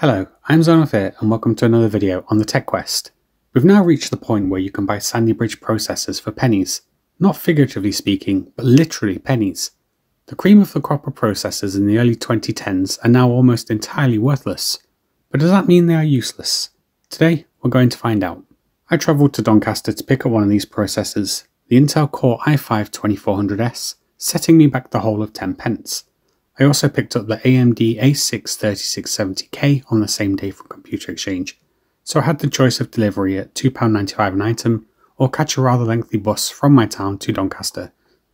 Hello, I'm Zonafir and welcome to another video on the TechQuest. We've now reached the point where you can buy Sandy Bridge processors for pennies. Not figuratively speaking, but literally pennies. The cream of the crop of processors in the early 2010s are now almost entirely worthless. But does that mean they are useless? Today, we're going to find out. I travelled to Doncaster to pick up one of these processors, the Intel Core i5-2400S, setting me back the whole of 10 pence. I also picked up the AMD A6-3670K on the same day from Computer Exchange, so I had the choice of delivery at £2.95 an item or catch a rather lengthy bus from my town to Doncaster,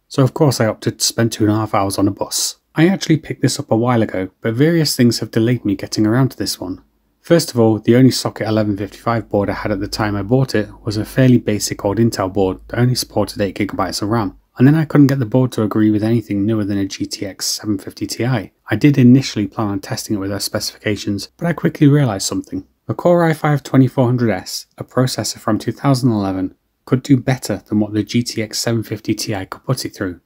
so of course I opted to spend 2.5 hours on a bus. I actually picked this up a while ago, but various things have delayed me getting around to this one. First of all, the only socket 1155 board I had at the time I bought it was a fairly basic old Intel board that only supported 8GB of RAM. And then I couldn't get the board to agree with anything newer than a GTX 750 Ti. I did initially plan on testing it with their specifications, but I quickly realised something. The Core i5-2400S, a processor from 2011, could do better than what the GTX 750 Ti could put it through.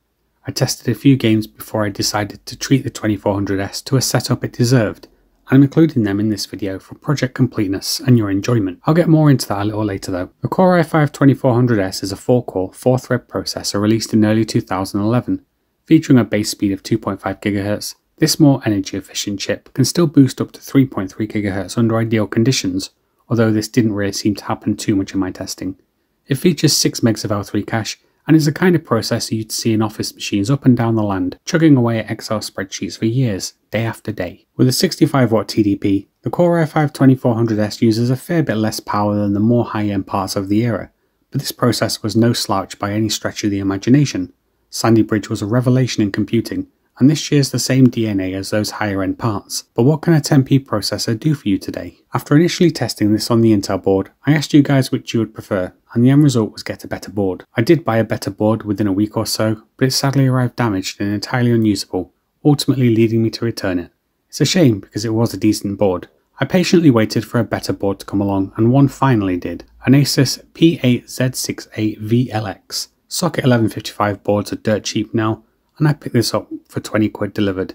I tested a few games before I decided to treat the 2400S to a setup it deserved, and I'm including them in this video for project completeness and your enjoyment. I'll get more into that a little later though. The Core i5-2400S is a 4-core, 4-thread processor released in early 2011. Featuring a base speed of 2.5GHz, this more energy efficient chip can still boost up to 3.3GHz under ideal conditions, although this didn't really seem to happen too much in my testing. It features 6 megs of L3 cache, and is the kind of processor you'd see in office machines up and down the land, chugging away at Excel spreadsheets for years, day after day. With a 65W TDP, the Core i5-2400S uses a fair bit less power than the more high-end parts of the era, but this processor was no slouch by any stretch of the imagination. Sandy Bridge was a revelation in computing, and this shares the same DNA as those higher-end parts. But what can a 10p processor do for you today? After initially testing this on the Intel board, I asked you guys which you would prefer, and the end result was get a better board. I did buy a better board within a week or so, but it sadly arrived damaged and entirely unusable, ultimately leading me to return it. It's a shame because it was a decent board. I patiently waited for a better board to come along, and one finally did, an Asus P8Z68VLX. Socket 1155 boards are dirt cheap now, and I picked this up for 20 quid delivered.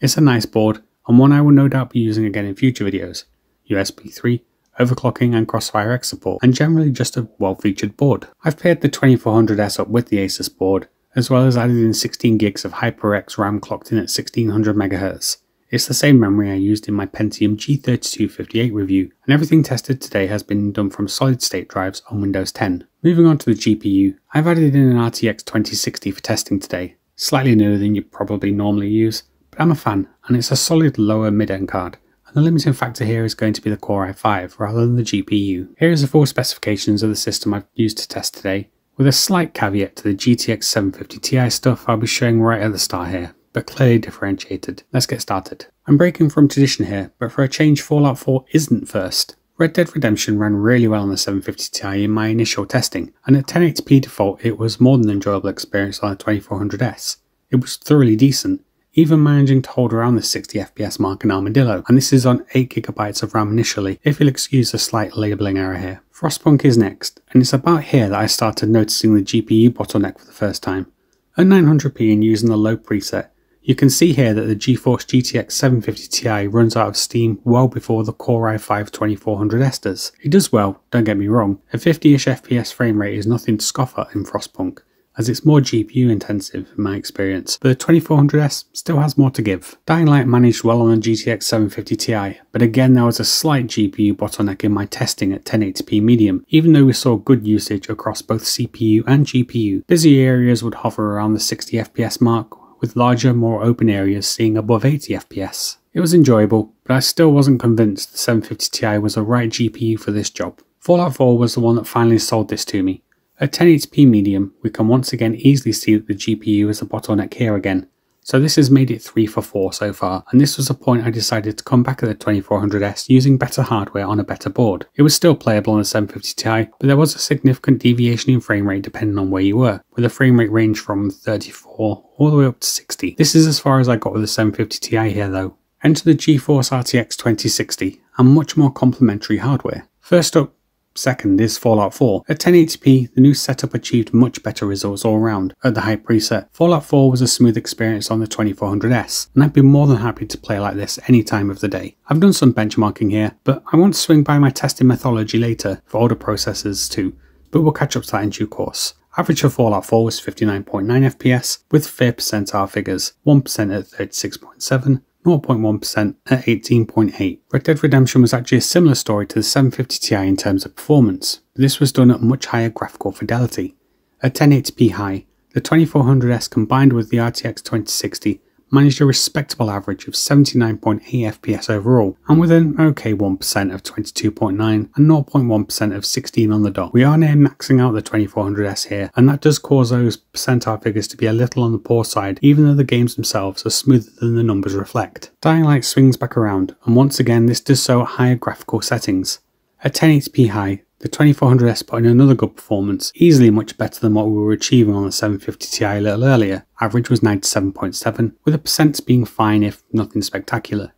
It's a nice board, and one I will no doubt be using again in future videos. USB 3, overclocking and CrossfireX support, and generally just a well-featured board. I've paired the 2400S up with the Asus board, as well as added in 16 gigs of HyperX RAM clocked in at 1600 MHz. It's the same memory I used in my Pentium G3258 review, and everything tested today has been done from solid-state drives on Windows 10. Moving on to the GPU, I've added in an RTX 2060 for testing today. Slightly newer than you probably normally use, but I'm a fan, and it's a solid lower mid-end card, and the limiting factor here is going to be the Core i5 rather than the GPU. Here is the full specifications of the system I've used to test today, with a slight caveat to the GTX 750 Ti stuff I'll be showing right at the start here, but clearly differentiated. Let's get started. I'm breaking from tradition here, but for a change Fallout 4 isn't first. Red Dead Redemption ran really well on the 750 Ti in my initial testing, and at 1080p default it was more than an enjoyable experience on the 2400S. It was thoroughly decent, even managing to hold around the 60fps mark in Armadillo, and this is on 8GB of RAM initially, if you'll excuse a slight labelling error here. Frostpunk is next, and it's about here that I started noticing the GPU bottleneck for the first time. At 900p and using the low preset, you can see here that the GeForce GTX 750 Ti runs out of steam well before the Core i5-2400S does. It does well, don't get me wrong, a 50-ish FPS frame rate is nothing to scoff at in Frostpunk, as it's more GPU intensive in my experience, but the 2400S still has more to give. Dying Light managed well on the GTX 750 Ti, but again there was a slight GPU bottleneck in my testing at 1080p medium, even though we saw good usage across both CPU and GPU. Busy areas would hover around the 60fps mark, with larger, more open areas seeing above 80fps. It was enjoyable, but I still wasn't convinced the 750 Ti was the right GPU for this job. Fallout 4 was the one that finally sold this to me. At 1080p medium, we can once again easily see that the GPU is the bottleneck here again, so this has made it 3 for 4 so far, and this was the point I decided to come back at the 2400S using better hardware on a better board. It was still playable on the 750 Ti, but there was a significant deviation in frame rate depending on where you were, with a frame rate range from 34 all the way up to 60. This is as far as I got with the 750 Ti here though. Enter the GeForce RTX 2060, and much more complementary hardware. First up, Second is Fallout 4. At 1080p, the new setup achieved much better results all around at the high preset. Fallout 4 was a smooth experience on the 2400S, and I'd be more than happy to play like this any time of the day. I've done some benchmarking here, but I want to swing by my testing methodology later for older processors too, but we'll catch up to that in due course. Average for Fallout 4 was 59.9 FPS with fair percentile figures, 1% at 36.7, 0.1% at 18.8. Red Dead Redemption was actually a similar story to the 750 Ti in terms of performance, but this was done at much higher graphical fidelity. At 1080p high, the 2400S combined with the RTX 2060 managed a respectable average of 79.8 FPS overall, and with an okay 1% of 22.9 and 0.1% of 16 on the dot. We are near maxing out the 2400S here, and that does cause those percentile figures to be a little on the poor side, even though the games themselves are smoother than the numbers reflect. Dying Light swings back around, and once again this does so at higher graphical settings. At 1080p high, the 2400S put in another good performance, easily much better than what we were achieving on the 750 Ti a little earlier. Average was 97.7, with the percents being fine if nothing spectacular.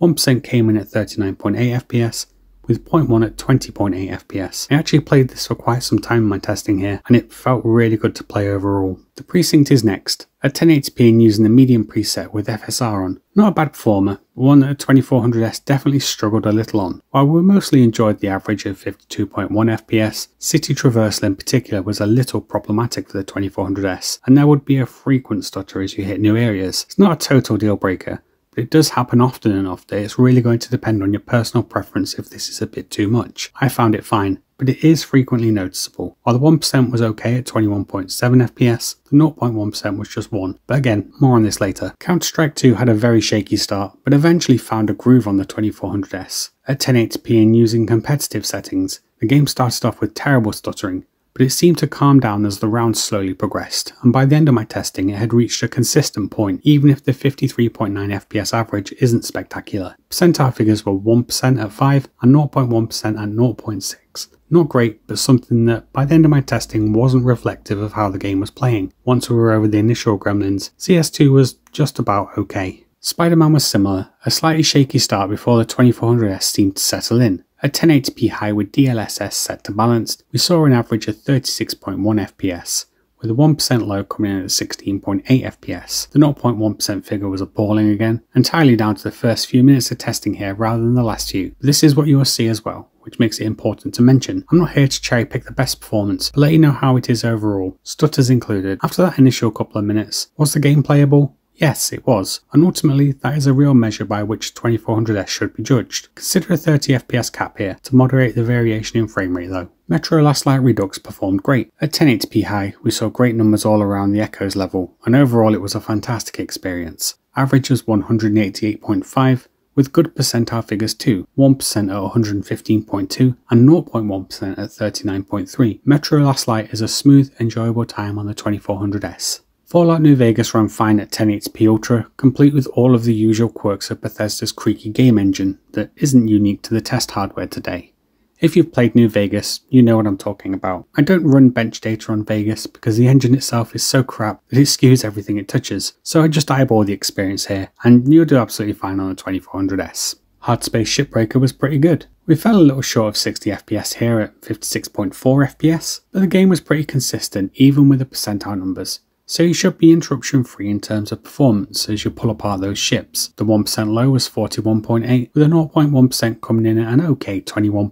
1% came in at 39.8 FPS, with 0.1 at 20.8 FPS. I actually played this for quite some time in my testing here, and it felt really good to play overall. The precinct is next, at 1080p and using the medium preset with FSR on. Not a bad performer, but one that the 2400S definitely struggled a little on. While we mostly enjoyed the average of 52.1 FPS, city traversal in particular was a little problematic for the 2400S, and there would be a frequent stutter as you hit new areas. It's not a total deal breaker, but it does happen often enough that it's really going to depend on your personal preference if this is a bit too much. I found it fine, but it is frequently noticeable. While the 1% was okay at 21.7 FPS, the 0.1% was just 1, but again, more on this later. Counter Strike 2 had a very shaky start, but eventually found a groove on the 2400S. At 1080p and using competitive settings, the game started off with terrible stuttering, but it seemed to calm down as the rounds slowly progressed, and by the end of my testing it had reached a consistent point, even if the 53.9 FPS average isn't spectacular. Percentile figures were 1% at 5 and 0.1% at 0.6. Not great, but something that by the end of my testing wasn't reflective of how the game was playing. Once we were over the initial gremlins, CS2 was just about okay. Spider-Man was similar, a slightly shaky start before the 2400S seemed to settle in. At 1080p high with DLSS set to balanced, we saw an average of 36.1 FPS, with the 1% low coming in at 16.8 FPS. The 0.1% figure was appalling again, entirely down to the first few minutes of testing here rather than the last few. This is what you will see as well, which makes it important to mention. I'm not here to cherry pick the best performance, but let you know how it is overall, stutters included. After that initial couple of minutes, was the game playable? Yes, it was, and ultimately that is a real measure by which 2400S should be judged. Consider a 30 FPS cap here to moderate the variation in frame rate though. Metro Last Light Redux performed great. At 1080p high we saw great numbers all around the echoes level, and overall it was a fantastic experience. Average was 188.5 with good percentile figures too, 1% at 115.2 and 0.1% at 39.3. Metro Last Light is a smooth, enjoyable time on the 2400S. Fallout New Vegas ran fine at 1080p Ultra, complete with all of the usual quirks of Bethesda's creaky game engine that isn't unique to the test hardware today. If you've played New Vegas, you know what I'm talking about. I don't run bench data on Vegas because the engine itself is so crap that it skews everything it touches, so I just eyeball the experience here, and you'll do absolutely fine on the 2400S. Hardspace Shipbreaker was pretty good. We fell a little short of 60 FPS here at 56.4 FPS, but the game was pretty consistent even with the percentile numbers. So you should be interruption free in terms of performance as you pull apart those ships. The 1% low was 41.8 with a 0.1% coming in at an okay 21.1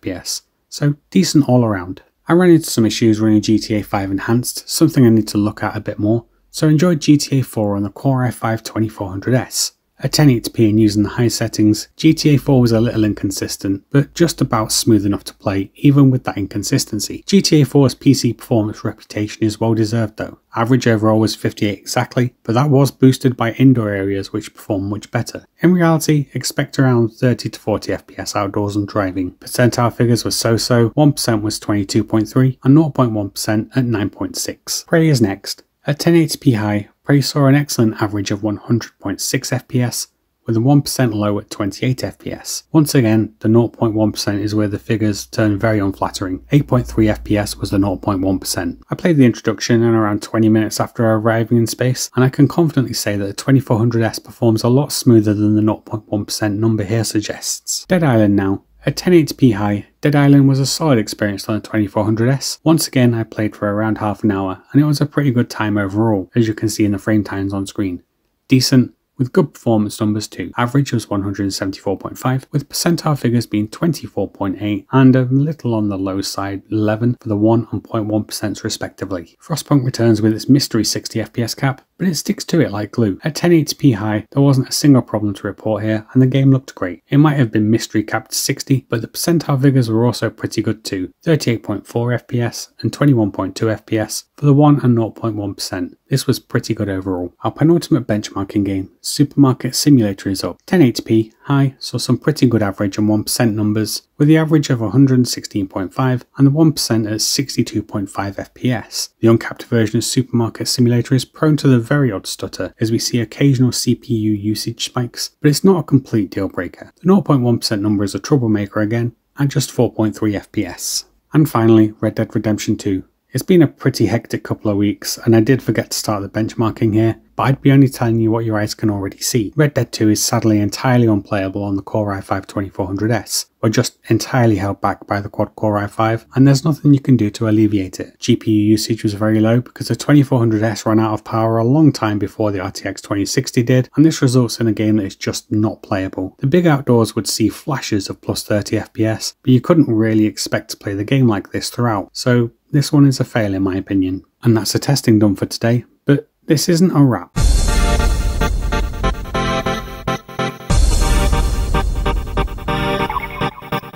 FPS, so decent all around. I ran into some issues running GTA 5 Enhanced, something I need to look at a bit more, so enjoyed GTA 4 on the Core i5-2400S. At 1080p and using the high settings, GTA 4 was a little inconsistent, but just about smooth enough to play even with that inconsistency. GTA 4's PC performance reputation is well deserved though. Average overall was 58 exactly, but that was boosted by indoor areas which perform much better. In reality, expect around 30 to 40 FPS outdoors and driving. Percentile figures were so-so, 1% was 22.3 and 0.1% at 9.6. Prey is next. At 1080p high, Prey saw an excellent average of 100.6 FPS with a 1% low at 28 FPS. Once again, the 0.1% is where the figures turn very unflattering. 8.3 FPS was the 0.1%. I played the introduction and around 20 minutes after arriving in space, and I can confidently say that the 2400S performs a lot smoother than the 0.1% number here suggests. Dead Island now. At 1080p high, Dead Island was a solid experience on the 2400S. Once again, I played for around half an hour, and it was a pretty good time overall, as you can see in the frame times on screen. Decent, with good performance numbers too. Average was 174.5, with percentile figures being 24.8 and a little on the low side, 11 for the 1 and 0.1% respectively. Frostpunk returns with its mystery 60 FPS cap, but it sticks to it like glue. At 1080p high, there wasn't a single problem to report here, and the game looked great. It might have been mystery capped to 60, but the percentile figures were also pretty good too, 38.4 FPS and 21.2 FPS for the 1 and 0.1%. This was pretty good overall. Our penultimate benchmarking game, Supermarket Simulator, is up. 1080p high saw some pretty good average and 1% numbers, with the average of 116.5 and the 1% at 62.5 FPS. The uncapped version of Supermarket Simulator is prone to the very odd stutter, as we see occasional CPU usage spikes, but it's not a complete deal breaker. The 0.1% number is a troublemaker again, at just 4.3 FPS. And finally, Red Dead Redemption 2. It's been a pretty hectic couple of weeks, and I did forget to start the benchmarking here, but I'd be only telling you what your eyes can already see. Red Dead 2 is sadly entirely unplayable on the Core i5-2400S. We're just entirely held back by the quad-core i5, and there's nothing you can do to alleviate it. GPU usage was very low because the 2400S ran out of power a long time before the RTX 2060 did, and this results in a game that is just not playable. The big outdoors would see flashes of plus 30 FPS, but you couldn't really expect to play the game like this throughout, so this one is a fail in my opinion. And that's the testing done for today, but this isn't a wrap.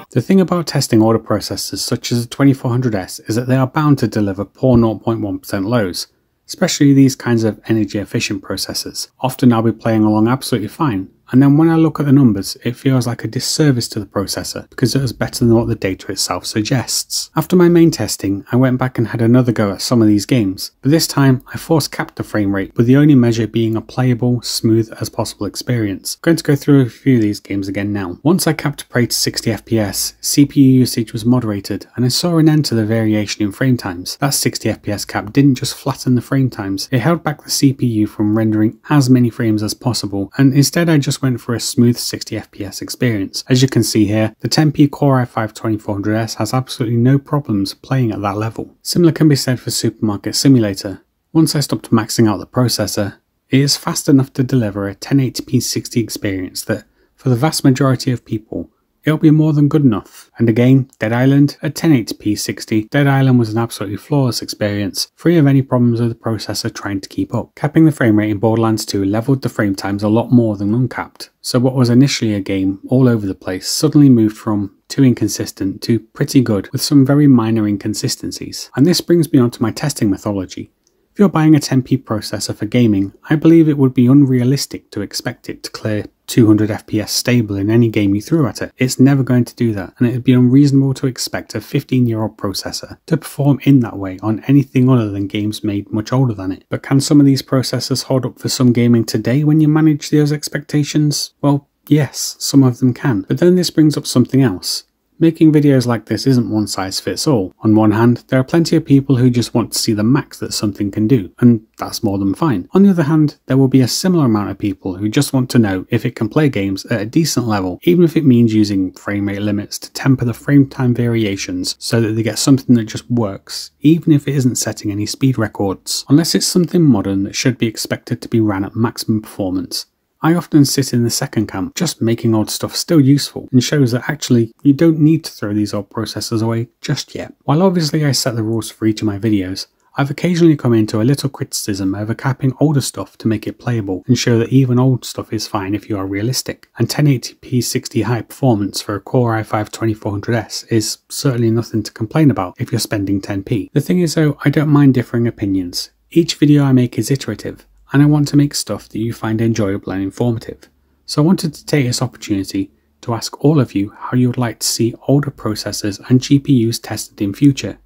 The thing about testing older processors such as the 2400S is that they are bound to deliver poor 0.1% lows, especially these kinds of energy efficient processors. Often I'll be playing along absolutely fine, and then when I look at the numbers, it feels like a disservice to the processor because it is better than what the data itself suggests. After my main testing, I went back and had another go at some of these games, but this time I force capped the frame rate, with the only measure being a playable, smooth as possible experience. I'm going to go through a few of these games again now. Once I capped Prey to 60 FPS, CPU usage was moderated, and I saw an end to the variation in frame times. That 60 FPS cap didn't just flatten the frame times, it held back the CPU from rendering as many frames as possible, and instead I just went for a smooth 60 FPS experience. As you can see here, the 10p Core i5-2400S has absolutely no problems playing at that level. Similar can be said for Supermarket Simulator. Once I stopped maxing out the processor, it is fast enough to deliver a 1080p 60 experience that, for the vast majority of people, it'll be more than good enough. And again, Dead Island, at 1080p 60, Dead Island was an absolutely flawless experience, free of any problems with the processor trying to keep up. Capping the frame rate in Borderlands 2 leveled the frame times a lot more than uncapped, so what was initially a game all over the place suddenly moved from too inconsistent to pretty good, with some very minor inconsistencies. And this brings me on to my testing methodology. If you're buying a 10p processor for gaming, I believe it would be unrealistic to expect it to clear 200 FPS stable in any game you threw at it. It's never going to do that, and it'd be unreasonable to expect a 15-year-old processor to perform in that way on anything other than games made much older than it. But can some of these processors hold up for some gaming today when you manage those expectations? Well, yes, some of them can. But then this brings up something else. Making videos like this isn't one size fits all. On one hand, there are plenty of people who just want to see the max that something can do, and that's more than fine. On the other hand, there will be a similar amount of people who just want to know if it can play games at a decent level, even if it means using frame rate limits to temper the frame time variations so that they get something that just works, even if it isn't setting any speed records. Unless it's something modern that should be expected to be ran at maximum performance, I often sit in the second camp, just making old stuff still useful, and shows that actually you don't need to throw these old processors away just yet. While obviously I set the rules for each of my videos, I've occasionally come into a little criticism over capping older stuff to make it playable and show that even old stuff is fine if you are realistic, and 1080p 60 high performance for a Core i5-2400S is certainly nothing to complain about if you're spending 10p. The thing is though, I don't mind differing opinions. Each video I make is iterative, and I want to make stuff that you find enjoyable and informative. So I wanted to take this opportunity to ask all of you how you would like to see older processors and GPUs tested in future.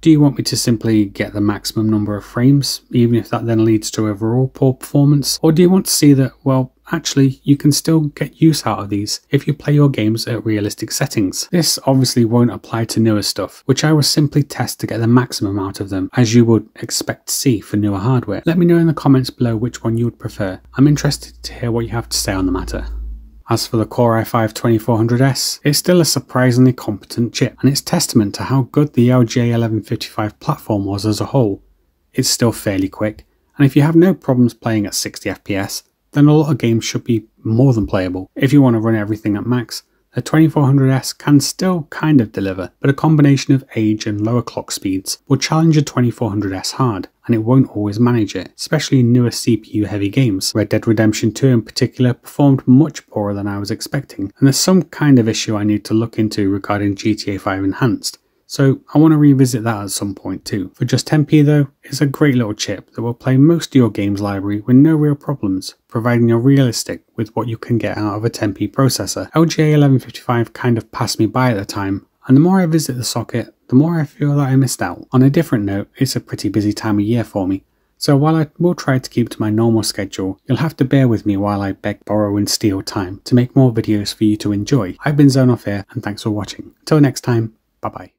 Do you want me to simply get the maximum number of frames, even if that then leads to overall poor performance? Or do you want to see that, well, actually, you can still get use out of these if you play your games at realistic settings? This obviously won't apply to newer stuff, which I will simply test to get the maximum out of them, as you would expect to see for newer hardware. Let me know in the comments below which one you would prefer. I'm interested to hear what you have to say on the matter. As for the Core i5-2400S, it's still a surprisingly competent chip, and it's testament to how good the LGA 1155 platform was as a whole. It's still fairly quick, and if you have no problems playing at 60 FPS, then a lot of games should be more than playable. If you want to run everything at max, the 2400S can still kind of deliver, but a combination of age and lower clock speeds will challenge a 2400S hard, and it won't always manage it, especially in newer CPU heavy games. Red Dead Redemption 2 in particular performed much poorer than I was expecting, and there's some kind of issue I need to look into regarding GTA 5 Enhanced, so I want to revisit that at some point too. For just 10p though, it's a great little chip that will play most of your games library with no real problems, providing you're realistic with what you can get out of a 10p processor. LGA 1155 kind of passed me by at the time, and the more I visit the socket, the more I feel that I missed out. On a different note, it's a pretty busy time of year for me, so while I will try to keep to my normal schedule, you'll have to bear with me while I beg, borrow and steal time to make more videos for you to enjoy. I've been Zone Off here, and thanks for watching. Until next time, bye bye.